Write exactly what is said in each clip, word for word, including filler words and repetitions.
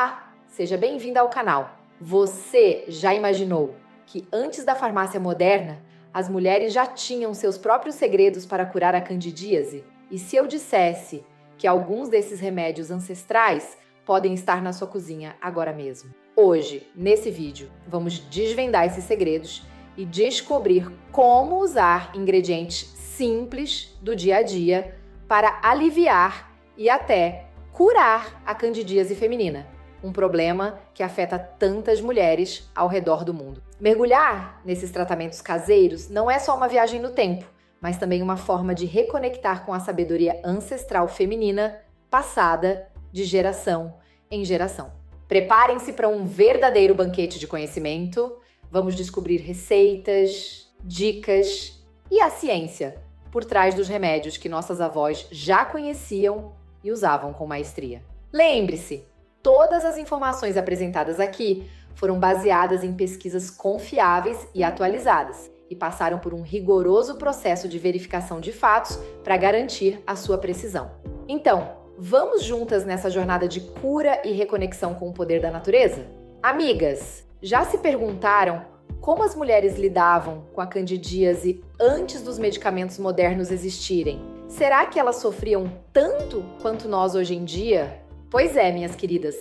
Olá, seja bem-vinda ao canal. Você já imaginou que antes da farmácia moderna, as mulheres já tinham seus próprios segredos para curar a candidíase? E se eu dissesse que alguns desses remédios ancestrais podem estar na sua cozinha agora mesmo? Hoje, nesse vídeo, vamos desvendar esses segredos e descobrir como usar ingredientes simples do dia a dia para aliviar e até curar a candidíase feminina, um problema que afeta tantas mulheres ao redor do mundo. Mergulhar nesses tratamentos caseiros não é só uma viagem no tempo, mas também uma forma de reconectar com a sabedoria ancestral feminina passada de geração em geração. Preparem-se para um verdadeiro banquete de conhecimento. Vamos descobrir receitas, dicas e a ciência por trás dos remédios que nossas avós já conheciam e usavam com maestria. Lembre-se, todas as informações apresentadas aqui foram baseadas em pesquisas confiáveis e atualizadas e passaram por um rigoroso processo de verificação de fatos para garantir a sua precisão. Então, vamos juntas nessa jornada de cura e reconexão com o poder da natureza? Amigas, já se perguntaram como as mulheres lidavam com a candidíase antes dos medicamentos modernos existirem? Será que elas sofriam tanto quanto nós hoje em dia? Pois é, minhas queridas,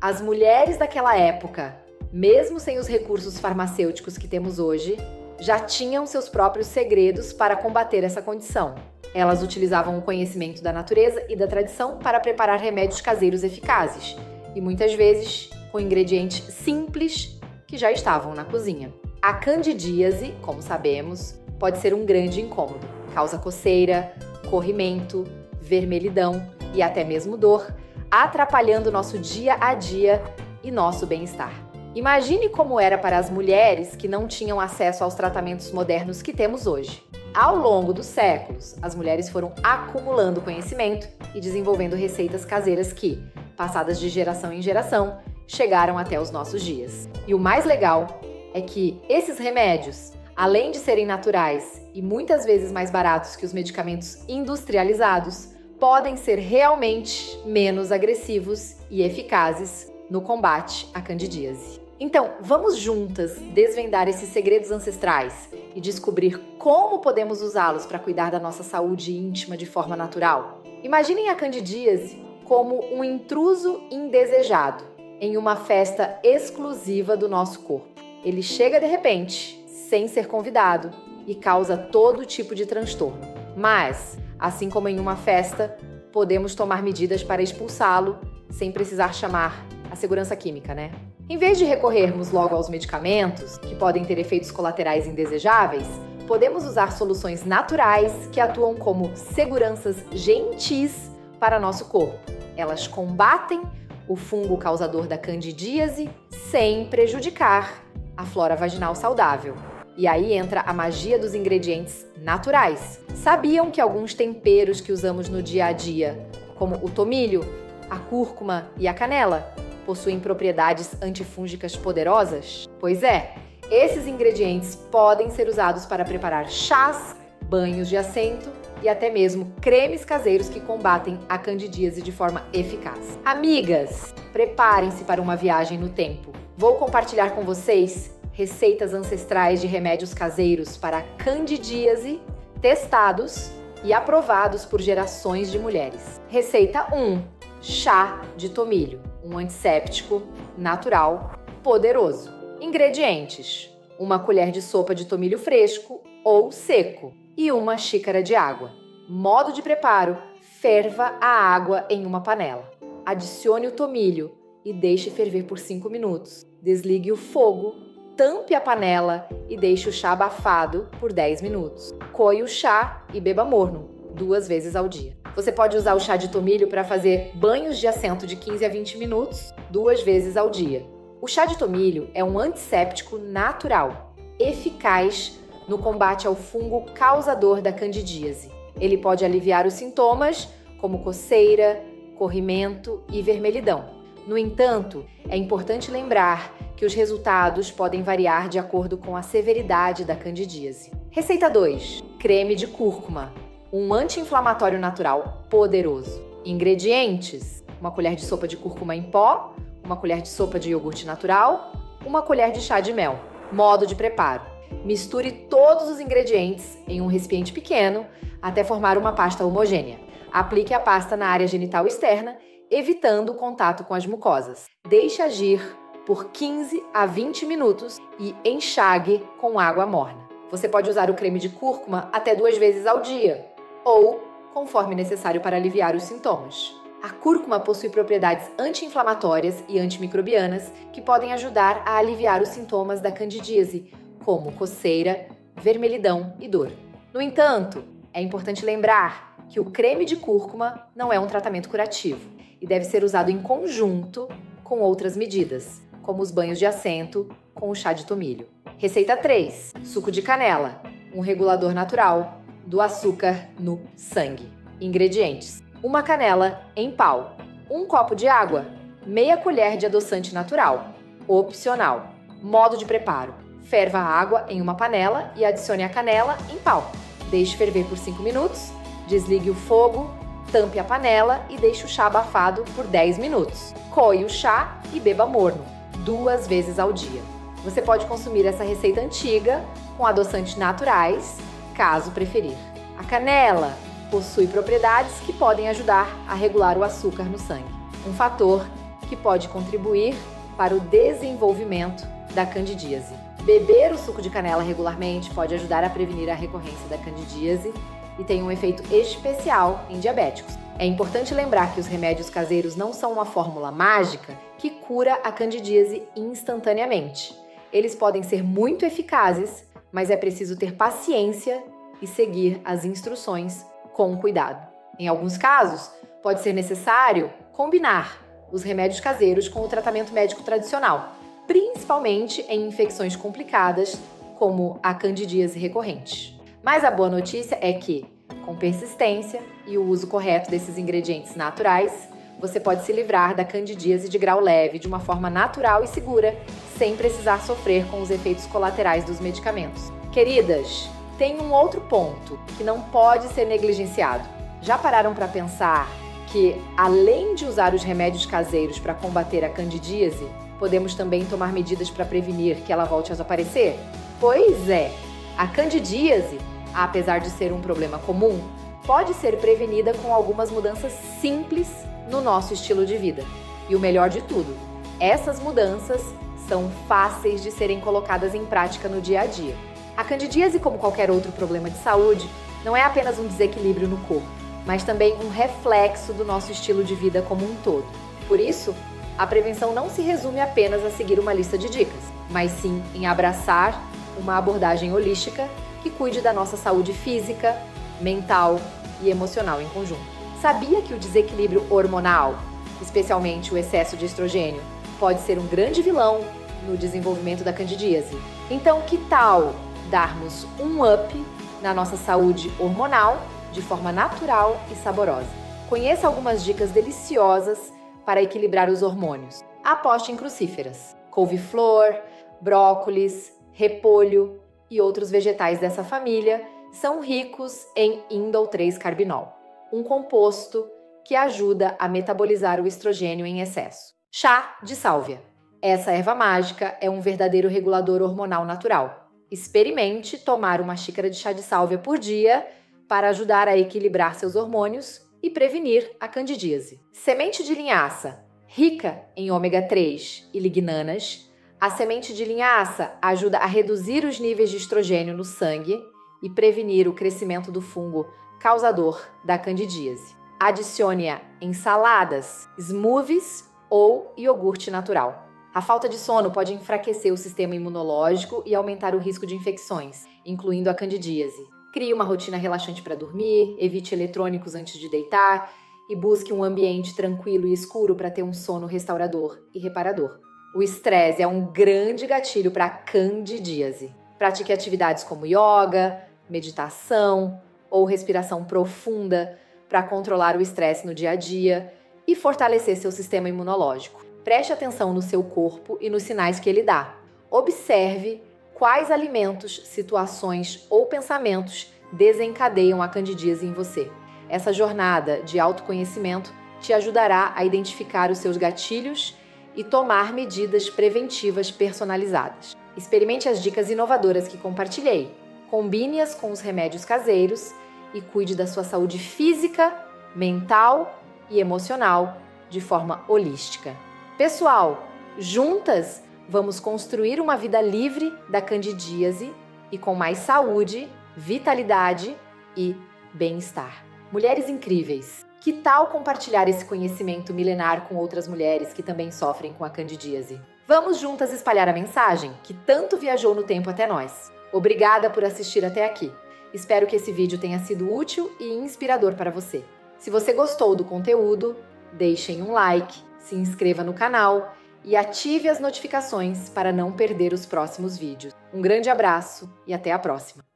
as mulheres daquela época, mesmo sem os recursos farmacêuticos que temos hoje, já tinham seus próprios segredos para combater essa condição. Elas utilizavam o conhecimento da natureza e da tradição para preparar remédios caseiros eficazes, e muitas vezes com ingredientes simples que já estavam na cozinha. A candidíase, como sabemos, pode ser um grande incômodo, causa coceira, corrimento, vermelhidão e até mesmo dor, atrapalhando nosso dia a dia e nosso bem-estar. Imagine como era para as mulheres que não tinham acesso aos tratamentos modernos que temos hoje. Ao longo dos séculos, as mulheres foram acumulando conhecimento e desenvolvendo receitas caseiras que, passadas de geração em geração, chegaram até os nossos dias. E o mais legal é que esses remédios, além de serem naturais e muitas vezes mais baratos que os medicamentos industrializados, podem ser realmente menos agressivos e eficazes no combate à candidíase. Então, vamos juntas desvendar esses segredos ancestrais e descobrir como podemos usá-los para cuidar da nossa saúde íntima de forma natural. Imaginem a candidíase como um intruso indesejado em uma festa exclusiva do nosso corpo. Ele chega de repente, sem ser convidado, e causa todo tipo de transtorno. Mas, assim como em uma festa, podemos tomar medidas para expulsá-lo sem precisar chamar a segurança química, né? Em vez de recorrermos logo aos medicamentos, que podem ter efeitos colaterais indesejáveis, podemos usar soluções naturais que atuam como seguranças gentis para nosso corpo. Elas combatem o fungo causador da candidíase sem prejudicar a flora vaginal saudável. E aí entra a magia dos ingredientes naturais. Sabiam que alguns temperos que usamos no dia a dia, como o tomilho, a cúrcuma e a canela, possuem propriedades antifúngicas poderosas? Pois é, esses ingredientes podem ser usados para preparar chás, banhos de assento e até mesmo cremes caseiros que combatem a candidíase de forma eficaz. Amigas, preparem-se para uma viagem no tempo. Vou compartilhar com vocês receitas ancestrais de remédios caseiros para a candidíase, testados e aprovados por gerações de mulheres. Receita um. Chá de tomilho, um antisséptico natural poderoso. Ingredientes: uma colher de sopa de tomilho fresco ou seco e uma xícara de água. Modo de preparo: ferva a água em uma panela. Adicione o tomilho e deixe ferver por cinco minutos. Desligue o fogo, tampe a panela e deixe o chá abafado por dez minutos. Coe o chá e beba morno, duas vezes ao dia. Você pode usar o chá de tomilho para fazer banhos de assento de quinze a vinte minutos, duas vezes ao dia. O chá de tomilho é um antisséptico natural, eficaz no combate ao fungo causador da candidíase. Ele pode aliviar os sintomas, como coceira, corrimento e vermelhidão. No entanto, é importante lembrar que os resultados podem variar de acordo com a severidade da candidíase. Receita dois. Creme de cúrcuma, um anti-inflamatório natural poderoso. Ingredientes: uma colher de sopa de cúrcuma em pó, uma colher de sopa de iogurte natural, uma colher de chá de mel. Modo de preparo. Misture todos os ingredientes em um recipiente pequeno até formar uma pasta homogênea. Aplique a pasta na área genital externa, evitando o contato com as mucosas. Deixe agir por quinze a vinte minutos e enxague com água morna. Você pode usar o creme de cúrcuma até duas vezes ao dia, ou conforme necessário para aliviar os sintomas. A cúrcuma possui propriedades anti-inflamatórias e antimicrobianas que podem ajudar a aliviar os sintomas da candidíase, como coceira, vermelhidão e dor. No entanto, é importante lembrar que o creme de cúrcuma não é um tratamento curativo e deve ser usado em conjunto com outras medidas, como os banhos de assento com o chá de tomilho. Receita três. Suco de canela, um regulador natural do açúcar no sangue. Ingredientes: uma canela em pau, um copo de água, meia colher de adoçante natural, opcional. Modo de preparo. Ferva a água em uma panela e adicione a canela em pau. Deixe ferver por cinco minutos, desligue o fogo, tampe a panela e deixe o chá abafado por dez minutos. Coe o chá e beba morno, duas vezes ao dia. Você pode consumir essa receita antiga com adoçantes naturais, caso preferir. A canela possui propriedades que podem ajudar a regular o açúcar no sangue, um fator que pode contribuir para o desenvolvimento da candidíase. Beber o suco de canela regularmente pode ajudar a prevenir a recorrência da candidíase e tem um efeito especial em diabéticos. É importante lembrar que os remédios caseiros não são uma fórmula mágica que cura a candidíase instantaneamente. Eles podem ser muito eficazes, mas é preciso ter paciência e seguir as instruções com cuidado. Em alguns casos, pode ser necessário combinar os remédios caseiros com o tratamento médico tradicional, principalmente em infecções complicadas, como a candidíase recorrente. Mas a boa notícia é que, com persistência e o uso correto desses ingredientes naturais, você pode se livrar da candidíase de grau leve de uma forma natural e segura, sem precisar sofrer com os efeitos colaterais dos medicamentos. Queridas, tem um outro ponto que não pode ser negligenciado. Já pararam para pensar que, além de usar os remédios caseiros para combater a candidíase, podemos também tomar medidas para prevenir que ela volte a aparecer? Pois é, a candidíase, apesar de ser um problema comum, pode ser prevenida com algumas mudanças simples no nosso estilo de vida. E o melhor de tudo, essas mudanças são fáceis de serem colocadas em prática no dia a dia. A candidíase, como qualquer outro problema de saúde, não é apenas um desequilíbrio no corpo, mas também um reflexo do nosso estilo de vida como um todo. Por isso, a prevenção não se resume apenas a seguir uma lista de dicas, mas sim em abraçar uma abordagem holística que cuide da nossa saúde física, mental e emocional em conjunto. Sabia que o desequilíbrio hormonal, especialmente o excesso de estrogênio, pode ser um grande vilão no desenvolvimento da candidíase? Então, que tal darmos um up na nossa saúde hormonal de forma natural e saborosa? Conheça algumas dicas deliciosas para equilibrar os hormônios. Aposte em crucíferas, couve-flor, brócolis, repolho e outros vegetais dessa família são ricos em índol três carbinol, um composto que ajuda a metabolizar o estrogênio em excesso. Chá de sálvia. Essa erva mágica é um verdadeiro regulador hormonal natural. Experimente tomar uma xícara de chá de sálvia por dia para ajudar a equilibrar seus hormônios e prevenir a candidíase. Semente de linhaça, rica em ômega três e lignanas, a semente de linhaça ajuda a reduzir os níveis de estrogênio no sangue e prevenir o crescimento do fungo causador da candidíase. Adicione-a em saladas, smoothies ou iogurte natural. A falta de sono pode enfraquecer o sistema imunológico e aumentar o risco de infecções, incluindo a candidíase. Crie uma rotina relaxante para dormir, evite eletrônicos antes de deitar e busque um ambiente tranquilo e escuro para ter um sono restaurador e reparador. O estresse é um grande gatilho para a candidíase. Pratique atividades como yoga, meditação ou respiração profunda para controlar o estresse no dia a dia e fortalecer seu sistema imunológico. Preste atenção no seu corpo e nos sinais que ele dá. Observe quais alimentos, situações ou pensamentos desencadeiam a candidíase em você. Essa jornada de autoconhecimento te ajudará a identificar os seus gatilhos e tomar medidas preventivas personalizadas. Experimente as dicas inovadoras que compartilhei, combine-as com os remédios caseiros e cuide da sua saúde física, mental e emocional de forma holística. Pessoal, juntas vamos construir uma vida livre da candidíase e com mais saúde, vitalidade e bem-estar. Mulheres incríveis! Que tal compartilhar esse conhecimento milenar com outras mulheres que também sofrem com a candidíase? Vamos juntas espalhar a mensagem que tanto viajou no tempo até nós. Obrigada por assistir até aqui. Espero que esse vídeo tenha sido útil e inspirador para você. Se você gostou do conteúdo, deixem um like, se inscreva no canal e ative as notificações para não perder os próximos vídeos. Um grande abraço e até a próxima!